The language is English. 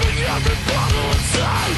Grabbing every bottle inside.